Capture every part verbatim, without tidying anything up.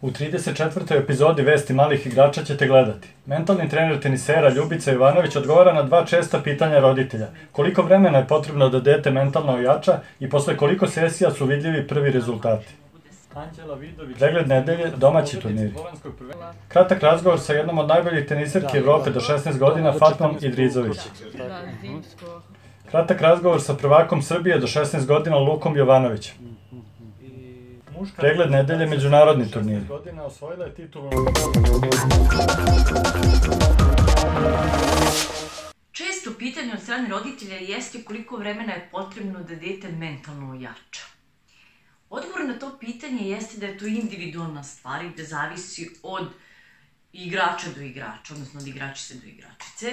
U trideset četvrtoj epizodi Vesti malih igrača ćete gledati. Mentalni trener tenisera Ljubica Jovanović odgovara na dva česta pitanja roditelja. Koliko vremena je potrebno da dete mentalno ojača i posle koliko sesija su vidljivi prvi rezultati? Anđela Vidović, pregled nedelje, domaći turniri. Kratak razgovor sa jednom od najboljih teniserki Evrope do šesnaest godina, Fatmom Idrizović. Kratak razgovor sa prvakom Srbije do šesnaest godina, Lukom Jovanovićem. Pregled nedelje, međunarodni turniri. Često pitanje od strane roditelja jeste koliko vremena je potrebno da dete mentalno ojača. Odgovor na to pitanje jeste da je to individualna stvar i da zavisi od igrača do igrača, odnosno od igračice do igračice.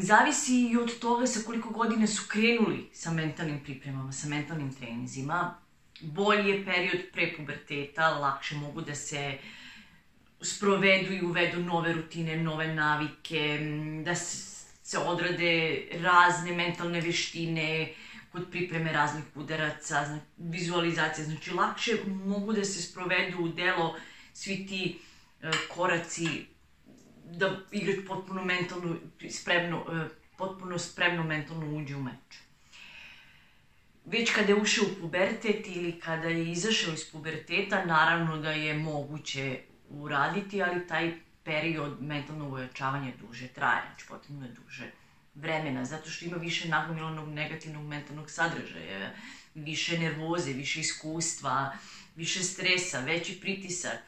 Zavisi i od toga sa koliko godine su krenuli sa mentalnim pripremama, sa mentalnim treninzima. Bolji je period pre puberteta, lakše mogu da se sprovedu i uvedu nove rutine, nove navike, da se odrade razne mentalne veštine kod pripreme raznih udaraca, vizualizacija. Znači, lakše mogu da se sprovedu u delo svi ti koraci da igrač potpuno mentalno spremno, potpuno spremno mentalno uđe u meč. Već kada je ušao u pubertet ili kada je izašao iz puberteta, naravno da je moguće uraditi, ali taj period mentalnog ojačavanja duže traje, znači potrebno je duže vremena, zato što ima više nagomilanog negativnog mentalnog sadržaja, više nervoze, više iskustva, više stresa, veći pritisak,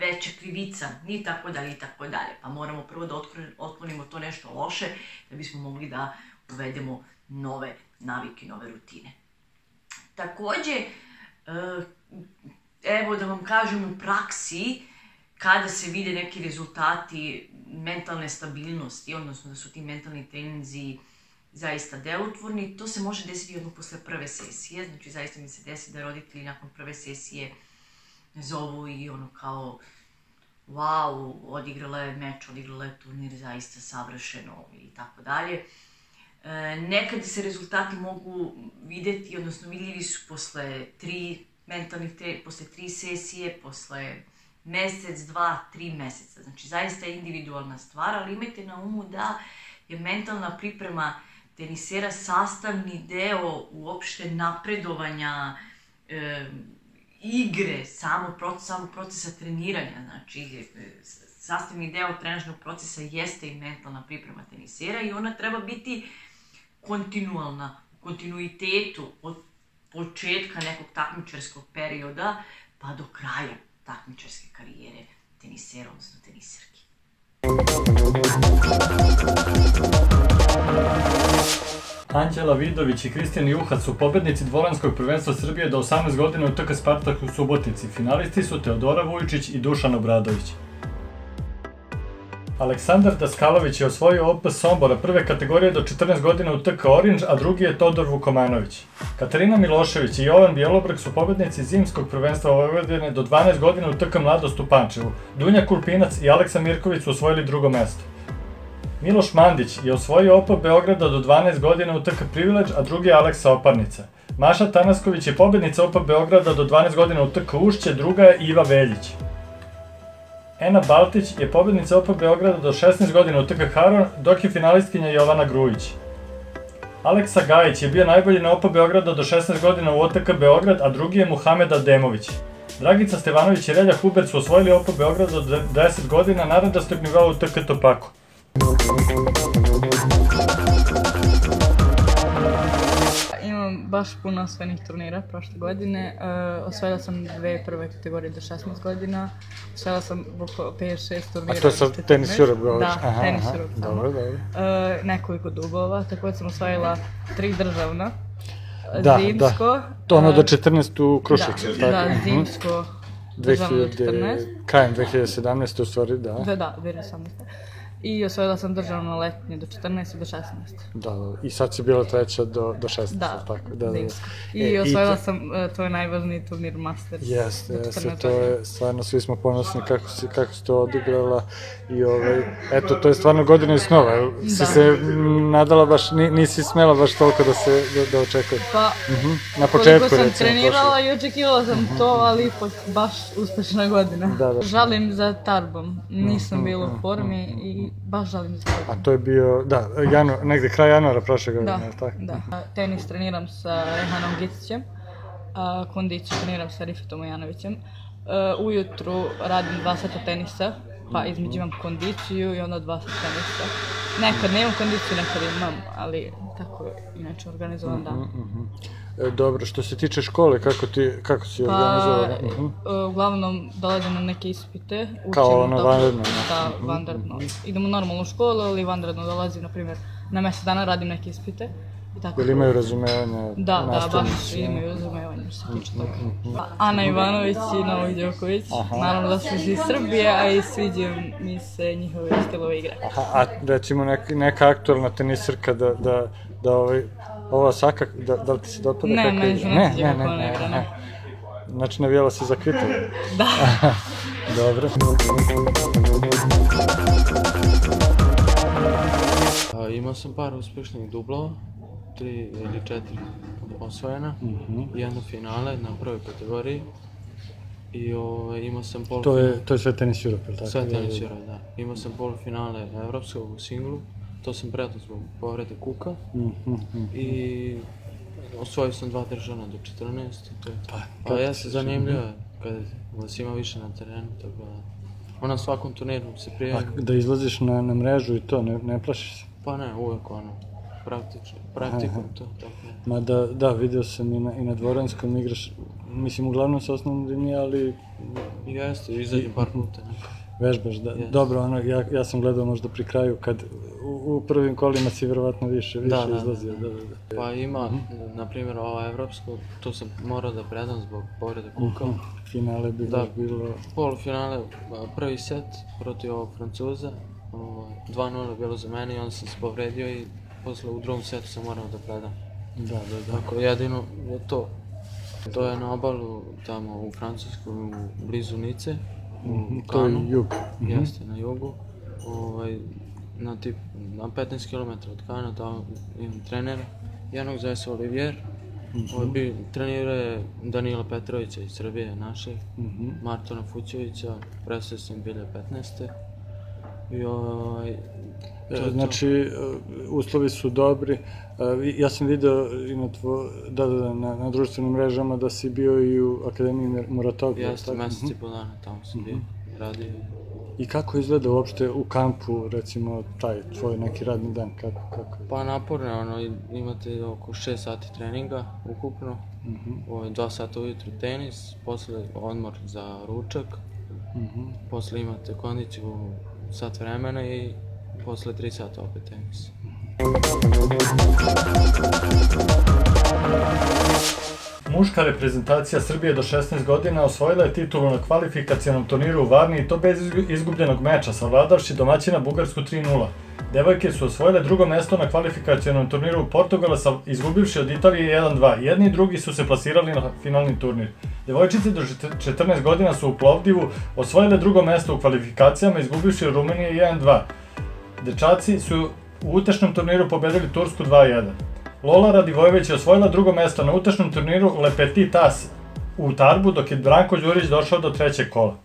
veća krivica, i tako dalje, i tako dalje. Pa moramo prvo da otklonimo to nešto loše, da bismo mogli da uvedemo nove navike, nove rutine. Takođe, evo da vam kažem, u praksi, kada se vide neki rezultati mentalne stabilnosti, odnosno da su ti mentalni treninzi zaista delotvorni, to se može desiti odmah posle prve sesije. Znači, zaista mi se desi da roditelji nakon prve sesije zovu i ono kao wow, odigrala je meč, odigrala je turnir, zaista savršeno i tako dalje. Nekad se rezultati mogu videti, odnosno vidljivi su posle tri mentalnih treninga, posle tri sesije, posle mesec, dva, tri meseca. Znači, zaista je individualna stvar, ali imajte na umu da je mentalna priprema tenisera sastavni deo uopšte napredovanja igre, samog procesa treniranja. Znači, sastavni deo trenažnog procesa jeste i mentalna priprema tenisera i ona treba biti kontinualna, u kontinuitetu od početka nekog takmičarskog perioda pa do kraja takmičarske karijere tenisera, odnosno teniserke. Anđela Vidović i Kristjan Juhat su pobednici dvoranskog prvenstva Srbije do osamnaest godina u T K Spartak u Subotici. Finalisti su Teodora Vujčić i Dušan Bradović. Aleksandar Daskalovic je osvojio O P Sombora prve kategorije do četrnaest godina u T K Orange, a drugi je Todor Vukomanović. Katarina Milošević i Jovan Bjelobrk su pobednici zimskog prvenstva Vojvodine do dvanaest godina u T K Mladost u Pančevu. Dunja Kulpinac i Aleksa Mirkovic su osvojili drugo mesto. Miloš Mandić je osvojio O P Beograda do dvanaest godina u T K Privilege, a drugi je Aleksa Oparnica. Maša Tanasković je pobednica O P Beograda do dvanaest godina u T K Ušće, druga je Iva Veljić. Ena Baltić je pobednica O P Beograda do šesnaest godina u T K Haron, dok je finalistkinja Jovana Grujić. Aleksa Gajić je bio najbolji na O P Beograda do šesnaest godina u O T K Beograd, a drugi je Muhamed Ademović. Dragica Stevanović i Relja Hubert su osvojili O P Beograda do deset godina na radastog nivou u T K Topaku. Imam baš puno osvojenih turnira prošle godine. Osvojila sam dve prve kategorije do šesnaest godina. Osvojila sam pet šest turnira. A to je sad Tennis Europe govoriš? Da, Tennis Europe samo. Nekoliko dubova. Također sam osvojila tri državna. Zimsko. Ono do četrnaest u Kruševcu. Da, zimsko državno četrnaest. Krajem dve hiljade sedamnaeste u stvari, da. Da, da, dve hiljade osamnaeste. I osvojila sam državno letnje do četrnaeste do šesnaeste. Da, i sad si bila treća do šesnaeste, tako? Da, zimsko. I osvojila sam tvoj najvažniji turnir Masters. Jeste, jeste, to je stvarno, svi smo ponosni kako si to odigrala i eto, to je stvarno godina i snova. Si se nadala baš, nisi smela baš toliko da očekuje. Pa, koliko sam trenirala i očekivala sam to, ali ipak baš uspešna godina. Žalim za tarbom, nisam bila u formi i baš žalim za to. A to je bio, da, negde kraj januara prošle godine, je li tako? Da, da. Tenis treniram sa Rejhanom Gicićem, kondiciju treniram sa Rifetom Ahmetovićem. Ujutru radim dva sata tenisa, pa između imam kondiciju i onda dva sata tenisa. Nekad ne imam kondiciju, nekad imam, ali tako inače organizovan dan. Dobro, što se tiče škole, kako si organizovala? Uglavnom dolazim na neke ispite. Kao ono vanredno? Da, vanredno. Idem u normalnu školu, ali vanredno dolazim, na primjer, na mesec dana radim neke ispite. Jel imaju razumevanje? Da, da, baš imaju razumevanje, što se tiče toga. Ana Ivanović i Novak Đoković, naravno da su iz Srbije, a i sviđa mi se njihove stilove igre. A recimo neka aktualna tenisirka da... Ova Saka, da li ti se dopada kako igra? Ne, ne, ne, ne, ne. Znači navijela se za kvitom? Da. Dobro. Imao sam par uspešnih dublova, tri ili četiri osvojena, jedno finale na prvoj kategoriji i imao sam polufinale. To je sve Tennis Europe, ili tako? Sve Tennis Europe, da. Imao sam polufinale evropskog u singlu. To sam prijatno zbog povrede kuka i osvojio sam dva državna do četrnaeste. Pa ja se zanimljivo kada vas ima više na terenu, tako da ona svakom turniru se prijavlja. A da izlaziš na mrežu i to, ne plašiš se? Pa ne, uvek ono, praktikujem to. Ma da, vidio sam i na dvoranskom igraš, mislim uglavnom sa osnovnom linijom, ali... Jeste, izađem par puta nekako. Vežbaš, da. Dobro, ja sam gledao možda pri kraju kad u prvim kolima si verovatno više izlazio. Pa ima, na primjer, ova evropska, to sam morao da predam zbog povrede kuka. Finale bi bilo... Polufinale, prvi set protiv ovog Francuza, dva nula je bilo za mene i onda sam se povredio i posle u drugom setu sam morao da predam. Da, da, da. Tako jedino je to. To je na obalu tamo u Francusku, blizu Nice. To je jug. Jeste, na jugu. Na petnaest kilometara od Kana, tamo imam trenera. Jednog zove se Olivier. Trenirao je Danila Petrovića iz Srbije našeg, Martona Fućevića, prestao sam dve hiljade petnaeste. Znači, uslovi su dobri. Ja sam video na društvenim mrežama da si bio i u Akademiji Muratoglu. Jeste, mesec i po dana tamo sam bio, radio. I kako izgleda uopšte u kampu, recimo, taj tvoj neki radni dan? Pa naporno, imate oko šest sati treninga ukupno, dva sata ujutru tenis, posle odmor za ručak, posle imate kondiciju sat vremena i posle tri sata opet tenis. Muška reprezentacija Srbije do šesnaest godina osvojila je titulu na kvalifikacijenom turniru u Varni i to bez izgubljenog meča, savladavši domaćina Bugarsku tri nula. Devojke su osvojile drugo mesto na kvalifikacijenom turniru u Portugalu, izgubivši od Italije jedan dva. Jedni i drugi su se plasirali na finalni turnir. Devojčice do četrnaest godina su u Plovdivu osvojile drugo mesto u kvalifikacijama, izgubivši od Rumunije jedan dva. Dečaci su u utešnom turniru pobedili Tursku dva jedan. Lola Radivojević je osvojila drugo mesto na utešnom turniru Le Petit As u Tarbu, dok je Branko Đurić došao do trećeg kola.